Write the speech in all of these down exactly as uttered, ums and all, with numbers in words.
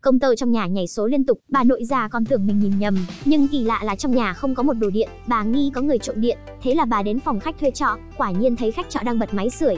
Công tơ trong nhà nhảy số liên tục, bà nội già còn tưởng mình nhìn nhầm, nhưng kỳ lạ là trong nhà không có một đồ điện, bà nghi có người trộm điện, thế là bà đến phòng khách thuê trọ, quả nhiên thấy khách trọ đang bật máy sưởi.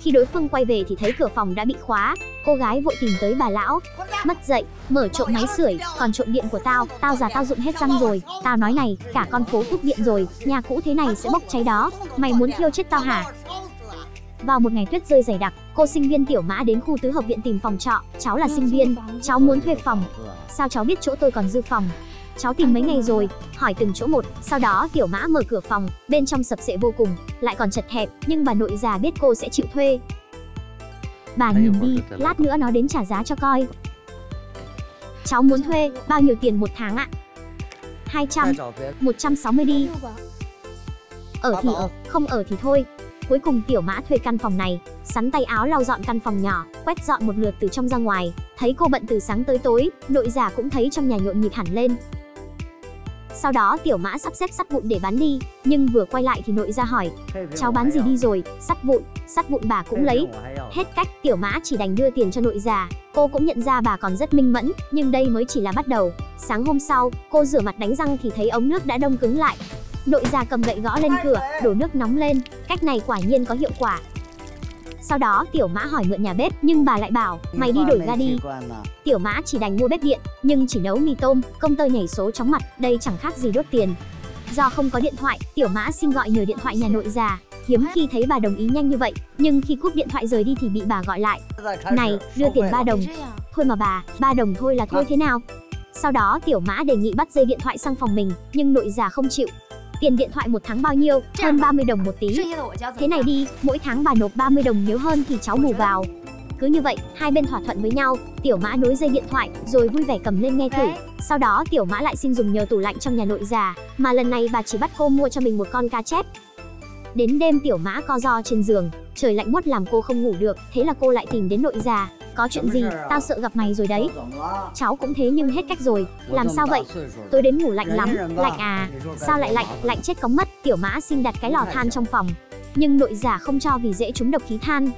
Khi đối phương quay về thì thấy cửa phòng đã bị khóa, cô gái vội tìm tới bà lão, mất dậy, mở trộm máy sưởi, còn trộm điện của tao, tao già tao rụng hết răng rồi, tao nói này, cả con phố cúp điện rồi, nhà cũ thế này sẽ bốc cháy đó, mày muốn thiêu chết tao hả? Vào một ngày tuyết rơi dày đặc, cô sinh viên Tiểu Mã đến khu tứ hợp viện tìm phòng trọ. Cháu là sinh viên, cháu muốn thuê phòng. Sao cháu biết chỗ tôi còn dư phòng? Cháu tìm mấy ngày rồi, hỏi từng chỗ một. Sau đó Tiểu Mã mở cửa phòng, bên trong sập sệ vô cùng, lại còn chật hẹp, nhưng bà nội già biết cô sẽ chịu thuê. Bà nhìn đi, lát nữa nó đến trả giá cho coi. Cháu muốn thuê, bao nhiêu tiền một tháng ạ? hai trăm, một trăm sáu mươi đi. Ở thì ở, không ở thì thôi. Cuối cùng Tiểu Mã thuê căn phòng này, sắn tay áo lau dọn căn phòng nhỏ, quét dọn một lượt từ trong ra ngoài, thấy cô bận từ sáng tới tối, nội già cũng thấy trong nhà nhộn nhịp hẳn lên. Sau đó Tiểu Mã sắp xếp sắt vụn để bán đi, nhưng vừa quay lại thì nội già hỏi, cháu bán gì đi rồi, sắt vụn, sắt vụn bà cũng lấy. Hết cách, Tiểu Mã chỉ đành đưa tiền cho nội già, cô cũng nhận ra bà còn rất minh mẫn, nhưng đây mới chỉ là bắt đầu. Sáng hôm sau, cô rửa mặt đánh răng thì thấy ống nước đã đông cứng lại. Nội già cầm gậy gõ lên cửa, đổ nước nóng lên, cách này quả nhiên có hiệu quả. Sau đó Tiểu Mã hỏi mượn nhà bếp, nhưng bà lại bảo, mày đi đổi ga đi. Tiểu Mã chỉ đành mua bếp điện, nhưng chỉ nấu mì tôm, công tơ nhảy số chóng mặt, đây chẳng khác gì đốt tiền. Do không có điện thoại, Tiểu Mã xin gọi nhờ điện thoại nhà nội già, hiếm khi thấy bà đồng ý nhanh như vậy, nhưng khi cúp điện thoại rời đi thì bị bà gọi lại. Này, đưa tiền ba đồng. Thôi mà bà, ba đồng thôi là thôi thế nào? Sau đó Tiểu Mã đề nghị bắt dây điện thoại sang phòng mình, nhưng nội già không chịu. Tiền điện thoại một tháng bao nhiêu? Hơn ba mươi đồng một tí. Thế này đi, mỗi tháng bà nộp ba mươi đồng, nếu hơn thì cháu bù vào. Cứ như vậy, hai bên thỏa thuận với nhau. Tiểu Mã nối dây điện thoại, rồi vui vẻ cầm lên nghe thử. Sau đó Tiểu Mã lại xin dùng nhờ tủ lạnh trong nhà nội già, mà lần này bà chỉ bắt cô mua cho mình một con cá chép. Đến đêm Tiểu Mã co ro trên giường, trời lạnh buốt làm cô không ngủ được, thế là cô lại tìm đến nội già. Có chuyện gì, tao sợ gặp mày rồi đấy. Cháu cũng thế nhưng hết cách rồi. Làm sao vậy? Tôi đến ngủ lạnh lắm. Lạnh à? Sao lại lạnh? Lạnh chết cóng mất. Tiểu Mã xin đặt cái lò than trong phòng, nhưng nội già không cho vì dễ trúng độc khí than.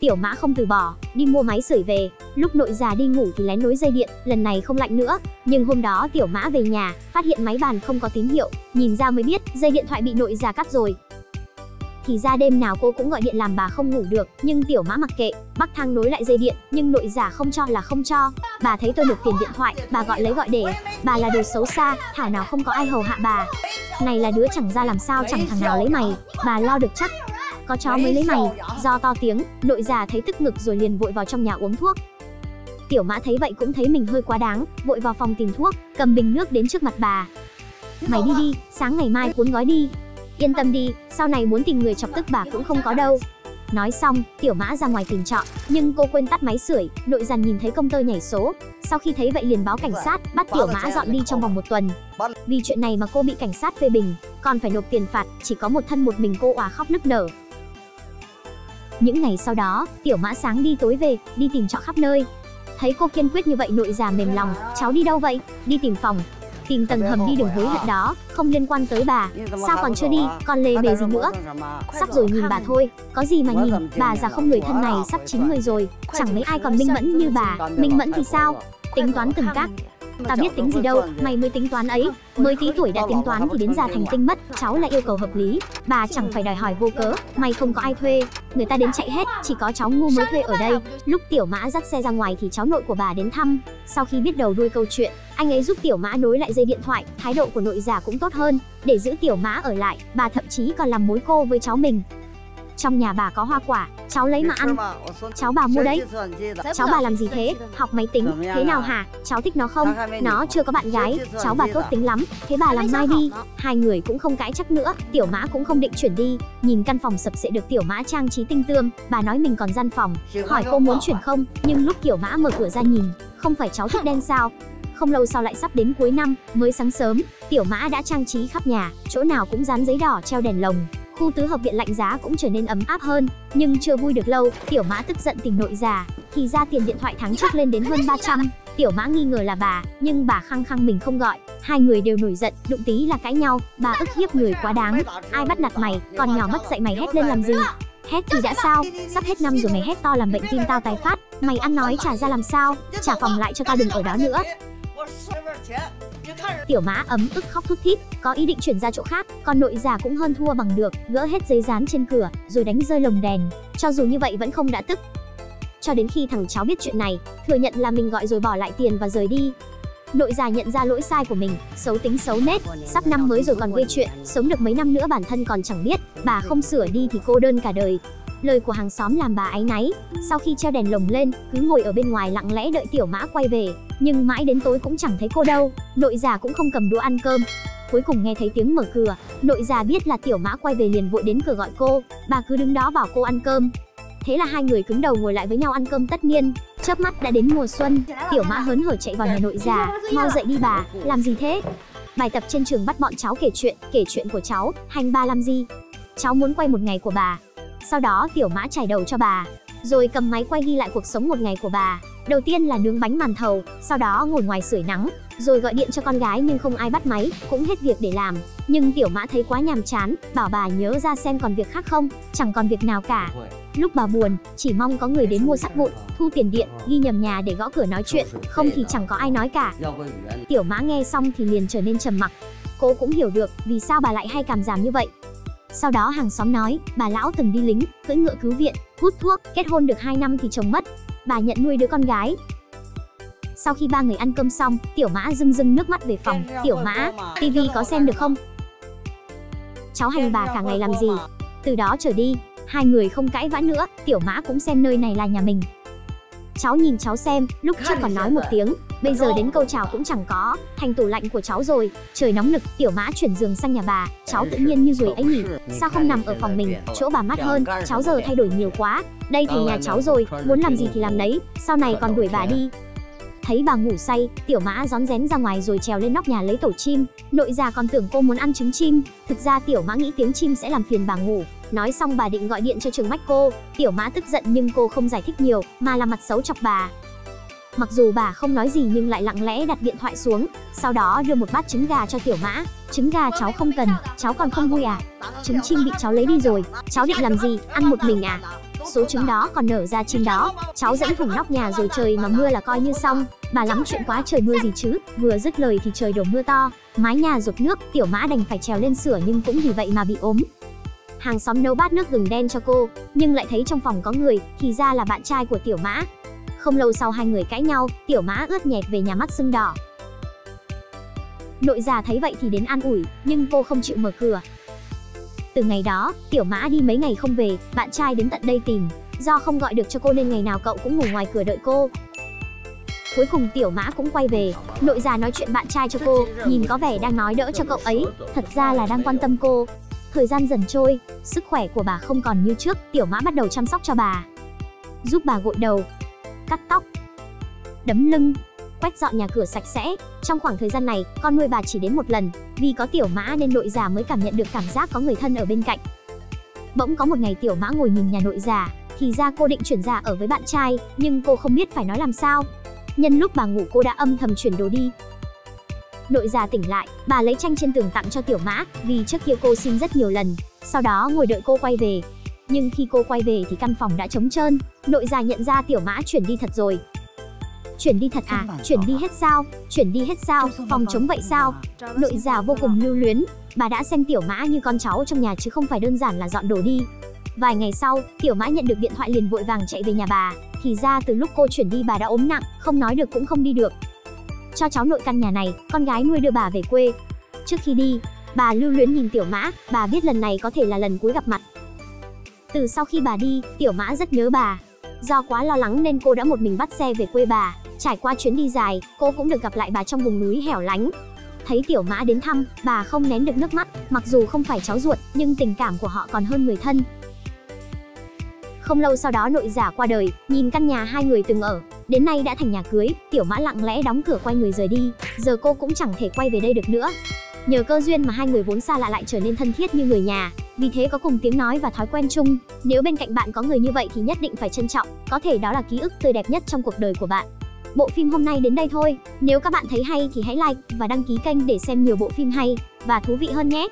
Tiểu Mã không từ bỏ, đi mua máy sưởi về. Lúc nội già đi ngủ thì lén nối dây điện, lần này không lạnh nữa. Nhưng hôm đó Tiểu Mã về nhà, phát hiện máy bàn không có tín hiệu, nhìn ra mới biết dây điện thoại bị nội già cắt rồi. Thì ra đêm nào cô cũng gọi điện làm bà không ngủ được, nhưng Tiểu Mã mặc kệ, bắc thang nối lại dây điện, nhưng nội già không cho là không cho. Bà thấy tôi nộp tiền điện thoại, bà gọi lấy gọi để, bà là đồ xấu xa, thảo nào không có ai hầu hạ bà. Này là đứa chẳng ra làm sao, chẳng thằng nào lấy mày, bà lo được chắc. Có chó mới lấy mày, do to tiếng, nội già thấy tức ngực rồi liền vội vào trong nhà uống thuốc. Tiểu Mã thấy vậy cũng thấy mình hơi quá đáng, vội vào phòng tìm thuốc, cầm bình nước đến trước mặt bà. Mày đi đi, sáng ngày mai cuốn gói đi. Yên tâm đi, sau này muốn tìm người chọc tức bà cũng không có đâu. Nói xong, Tiểu Mã ra ngoài tìm trọ, nhưng cô quên tắt máy sưởi. Nội già nhìn thấy công tơ nhảy số, sau khi thấy vậy liền báo cảnh sát, bắt Tiểu Mã dọn đi trong vòng một tuần. Vì chuyện này mà cô bị cảnh sát phê bình, còn phải nộp tiền phạt, chỉ có một thân một mình cô òa khóc nức nở. Những ngày sau đó, Tiểu Mã sáng đi tối về, đi tìm trọ khắp nơi. Thấy cô kiên quyết như vậy nội già mềm lòng, cháu đi đâu vậy? Đi tìm phòng. Tìm tầng hầm đi, đừng hối hận đó, không liên quan tới bà. Sao còn chưa đi, còn lề bề gì nữa? Sắp rồi, nhìn bà thôi. Có gì mà nhìn, bà già không người thân này sắp chín người rồi, chẳng mấy ai còn minh mẫn như bà. Minh mẫn thì sao? Tính toán từng các. Ta biết tính gì đâu, mày mới tính toán ấy. Mới tí tuổi đã tính toán thì đến già thành tinh mất. Cháu lại yêu cầu hợp lý, bà chẳng phải đòi hỏi vô cớ. Mày không có ai thuê, người ta đến chạy hết, chỉ có cháu ngu mới thuê ở đây. Lúc Tiểu Mã dắt xe ra ngoài thì cháu nội của bà đến thăm. Sau khi biết đầu đuôi câu chuyện, anh ấy giúp Tiểu Mã nối lại dây điện thoại. Thái độ của nội già cũng tốt hơn, để giữ Tiểu Mã ở lại, bà thậm chí còn làm mối cô với cháu mình. Trong nhà bà có hoa quả, cháu lấy mà ăn. Cháu bà mua đấy. Cháu bà làm gì thế? Học máy tính, thế nào hả? Cháu thích nó không? Nó chưa có bạn gái, cháu bà tốt tính lắm. Thế bà làm mai đi. Hai người cũng không cãi chắc nữa, Tiểu Mã cũng không định chuyển đi. Nhìn căn phòng sập sệ được Tiểu Mã trang trí tinh tươm, bà nói mình còn gian phòng, hỏi cô muốn chuyển không. Nhưng lúc Tiểu Mã mở cửa ra nhìn, không phải cháu thích đen sao? Không lâu sau lại sắp đến cuối năm, mới sáng sớm, Tiểu Mã đã trang trí khắp nhà, chỗ nào cũng dán giấy đỏ treo đèn lồng. Khu tứ hợp viện lạnh giá cũng trở nên ấm áp hơn, nhưng chưa vui được lâu, Tiểu Mã tức giận tìm nội già, thì ra tiền điện thoại tháng trước lên đến hơn ba trăm, Tiểu Mã nghi ngờ là bà, nhưng bà khăng khăng mình không gọi, hai người đều nổi giận, đụng tí là cãi nhau, bà ức hiếp người quá đáng, ai bắt nạt mày, còn nhỏ mất dạy mày hét lên làm gì? Hét thì đã sao, sắp hết năm rồi mày hét to làm bệnh tim tao tái phát. Mày ăn nói trả ra làm sao, trả phòng lại cho tao, đừng ở đó nữa. Tiểu Mã ấm ức khóc thút thít, có ý định chuyển ra chỗ khác, còn nội giả cũng hơn thua bằng được, gỡ hết giấy dán trên cửa, rồi đánh rơi lồng đèn. Cho dù như vậy vẫn không đã tức. Cho đến khi thằng cháu biết chuyện này, thừa nhận là mình gọi rồi bỏ lại tiền và rời đi. Nội giả nhận ra lỗi sai của mình, xấu tính xấu nết, sắp năm mới rồi còn gây chuyện, sống được mấy năm nữa bản thân còn chẳng biết, bà không sửa đi thì cô đơn cả đời. Lời của hàng xóm làm bà áy náy, sau khi treo đèn lồng lên, cứ ngồi ở bên ngoài lặng lẽ đợi Tiểu Mã quay về, nhưng mãi đến tối cũng chẳng thấy cô đâu, nội già cũng không cầm đũa ăn cơm. Cuối cùng nghe thấy tiếng mở cửa, nội già biết là Tiểu Mã quay về liền vội đến cửa gọi cô, bà cứ đứng đó bảo cô ăn cơm. Thế là hai người cứng đầu ngồi lại với nhau ăn cơm tất niên, chớp mắt đã đến mùa xuân, Tiểu Mã hớn hở chạy vào nhà nội già, mau dậy đi bà, làm gì thế? Bài tập trên trường bắt bọn cháu kể chuyện, kể chuyện của cháu, hành ba làm gì? Cháu muốn quay một ngày của bà. Sau đó Tiểu Mã chải đầu cho bà, rồi cầm máy quay ghi lại cuộc sống một ngày của bà. Đầu tiên là nướng bánh màn thầu, sau đó ngồi ngoài sưởi nắng, rồi gọi điện cho con gái nhưng không ai bắt máy, cũng hết việc để làm. Nhưng Tiểu Mã thấy quá nhàm chán, bảo bà nhớ ra xem còn việc khác không, chẳng còn việc nào cả. Lúc bà buồn, chỉ mong có người đến mua sắt vụn, thu tiền điện, ghi nhầm nhà để gõ cửa nói chuyện, không thì chẳng có ai nói cả. Tiểu Mã nghe xong thì liền trở nên trầm mặc. Cô cũng hiểu được vì sao bà lại hay cảm giảm như vậy. Sau đó hàng xóm nói, bà lão từng đi lính, cưỡi ngựa cứu viện, hút thuốc, kết hôn được hai năm thì chồng mất. Bà nhận nuôi đứa con gái. Sau khi ba người ăn cơm xong, Tiểu Mã rưng rưng nước mắt về phòng. Tiểu Mã, tivi có xem được không? Cháu hành bà cả ngày làm gì? Từ đó trở đi, hai người không cãi vã nữa, Tiểu Mã cũng xem nơi này là nhà mình. Cháu nhìn cháu xem, lúc trước còn nói một tiếng, bây giờ đến câu chào cũng chẳng có, thành tủ lạnh của cháu rồi. Trời nóng nực, Tiểu Mã chuyển giường sang nhà bà, cháu tự nhiên như ruồi ấy nhỉ, sao không nằm ở phòng mình, chỗ bà mát hơn, cháu giờ thay đổi nhiều quá, đây thành nhà cháu rồi, muốn làm gì thì làm đấy, sau này còn đuổi bà đi. Thấy bà ngủ say, Tiểu Mã rón rén ra ngoài rồi trèo lên nóc nhà lấy tổ chim, nội già còn tưởng cô muốn ăn trứng chim, thực ra Tiểu Mã nghĩ tiếng chim sẽ làm phiền bà ngủ. Nói xong bà định gọi điện cho trường mách cô, Tiểu Mã tức giận nhưng cô không giải thích nhiều, mà làm mặt xấu chọc bà. Mặc dù bà không nói gì nhưng lại lặng lẽ đặt điện thoại xuống, sau đó đưa một bát trứng gà cho Tiểu Mã. Trứng gà cháu không cần, cháu còn không vui à? Trứng chim bị cháu lấy đi rồi, cháu định làm gì, ăn một mình à? Số trứng đó còn nở ra chim đó, cháu dẫn thủng nóc nhà rồi trời mà mưa là coi như xong. Bà lắm chuyện quá trời mưa gì chứ, vừa dứt lời thì trời đổ mưa to, mái nhà dột nước, Tiểu Mã đành phải trèo lên sửa nhưng cũng vì vậy mà bị ốm. Hàng xóm nấu bát nước gừng đen cho cô, nhưng lại thấy trong phòng có người, thì ra là bạn trai của Tiểu Mã. Không lâu sau hai người cãi nhau, Tiểu Mã ướt nhẹp về nhà mắt sưng đỏ. Nội già thấy vậy thì đến an ủi, nhưng cô không chịu mở cửa. Từ ngày đó, Tiểu Mã đi mấy ngày không về, bạn trai đến tận đây tìm, do không gọi được cho cô nên ngày nào cậu cũng ngủ ngoài cửa đợi cô. Cuối cùng Tiểu Mã cũng quay về, nội già nói chuyện bạn trai cho cô, nhìn có vẻ đang nói đỡ cho cậu ấy, thật ra là đang quan tâm cô. Thời gian dần trôi, sức khỏe của bà không còn như trước, Tiểu Mã bắt đầu chăm sóc cho bà. Giúp bà gội đầu, cắt tóc, đấm lưng, quét dọn nhà cửa sạch sẽ. Trong khoảng thời gian này, con nuôi bà chỉ đến một lần, vì có Tiểu Mã nên nội già mới cảm nhận được cảm giác có người thân ở bên cạnh. Bỗng có một ngày Tiểu Mã ngồi nhìn nhà nội già, thì ra cô định chuyển ra ở với bạn trai, nhưng cô không biết phải nói làm sao. Nhân lúc bà ngủ cô đã âm thầm chuyển đồ đi. Nội già tỉnh lại, bà lấy tranh trên tường tặng cho Tiểu Mã, vì trước kia cô xin rất nhiều lần, sau đó ngồi đợi cô quay về. Nhưng khi cô quay về thì căn phòng đã trống trơn, nội già nhận ra Tiểu Mã chuyển đi thật rồi. Chuyển đi thật à, chuyển đi hết sao, chuyển đi hết sao, phòng trống vậy sao? Nội già vô cùng lưu luyến, bà đã xem Tiểu Mã như con cháu trong nhà chứ không phải đơn giản là dọn đồ đi. Vài ngày sau, Tiểu Mã nhận được điện thoại liền vội vàng chạy về nhà bà, thì ra từ lúc cô chuyển đi bà đã ốm nặng, không nói được cũng không đi được. Cho cháu nội căn nhà này, con gái nuôi đưa bà về quê. Trước khi đi, bà lưu luyến nhìn Tiểu Mã, bà biết lần này có thể là lần cuối gặp mặt. Từ sau khi bà đi, Tiểu Mã rất nhớ bà. Do quá lo lắng nên cô đã một mình bắt xe về quê bà. Trải qua chuyến đi dài, cô cũng được gặp lại bà trong vùng núi hẻo lánh. Thấy Tiểu Mã đến thăm, bà không nén được nước mắt, mặc dù không phải cháu ruột, nhưng tình cảm của họ còn hơn người thân. Không lâu sau đó nội giả qua đời, nhìn căn nhà hai người từng ở, đến nay đã thành nhà cưới, Tiểu Mã lặng lẽ đóng cửa quay người rời đi, giờ cô cũng chẳng thể quay về đây được nữa. Nhờ cơ duyên mà hai người vốn xa lạ lại trở nên thân thiết như người nhà, vì thế có cùng tiếng nói và thói quen chung. Nếu bên cạnh bạn có người như vậy thì nhất định phải trân trọng, có thể đó là ký ức tươi đẹp nhất trong cuộc đời của bạn. Bộ phim hôm nay đến đây thôi, nếu các bạn thấy hay thì hãy like và đăng ký kênh để xem nhiều bộ phim hay và thú vị hơn nhé.